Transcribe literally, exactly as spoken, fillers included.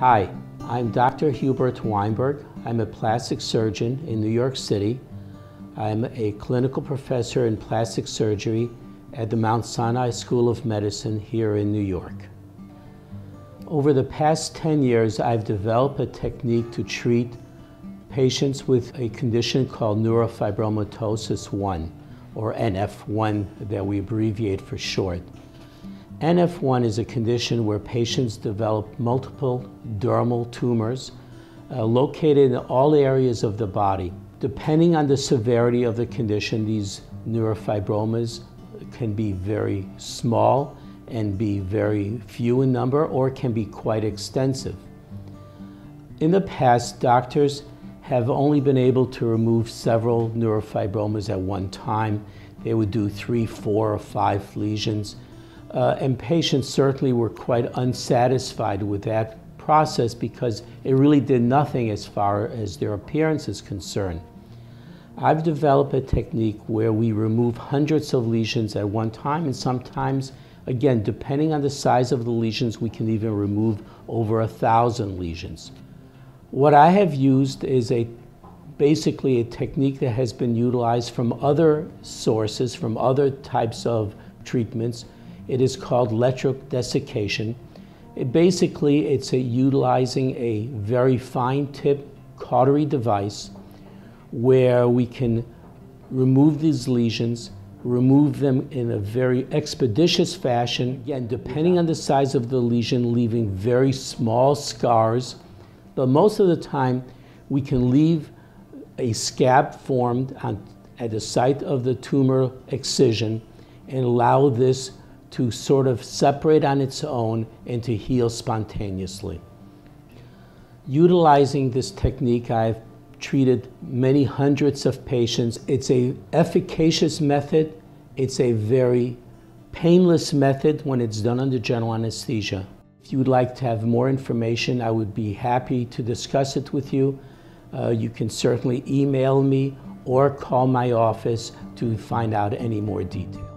Hi, I'm Doctor Hubert Weinberg. I'm a plastic surgeon in New York City. I'm a clinical professor in plastic surgery at the Mount Sinai School of Medicine here in New York. Over the past ten years, I've developed a technique to treat patients with a condition called neurofibromatosis one, or N F one that we abbreviate for short. N F one is a condition where patients develop multiple dermal tumors uh, located in all areas of the body. Depending on the severity of the condition, these neurofibromas can be very small and be very few in number, or can be quite extensive. In the past, doctors have only been able to remove several neurofibromas at one time. They would do three, four, or five lesions. Uh, and patients certainly were quite unsatisfied with that process because it really did nothing as far as their appearance is concerned. I've developed a technique where we remove hundreds of lesions at one time, and sometimes, again, depending on the size of the lesions, we can even remove over a thousand lesions. What I have used is a basically a technique that has been utilized from other sources, from other types of treatments. It is called electrodesiccation. It basically, it's a, utilizing a very fine tip cautery device where we can remove these lesions, remove them in a very expeditious fashion. Again, depending on the size of the lesion, leaving very small scars. But most of the time, we can leave a scab formed on, at the site of the tumor excision and allow this to sort of separate on its own and to heal spontaneously. Utilizing this technique, I've treated many hundreds of patients. It's an efficacious method. It's a very painless method when it's done under general anesthesia. If you would like to have more information, I would be happy to discuss it with you. Uh, you can certainly email me or call my office to find out any more details.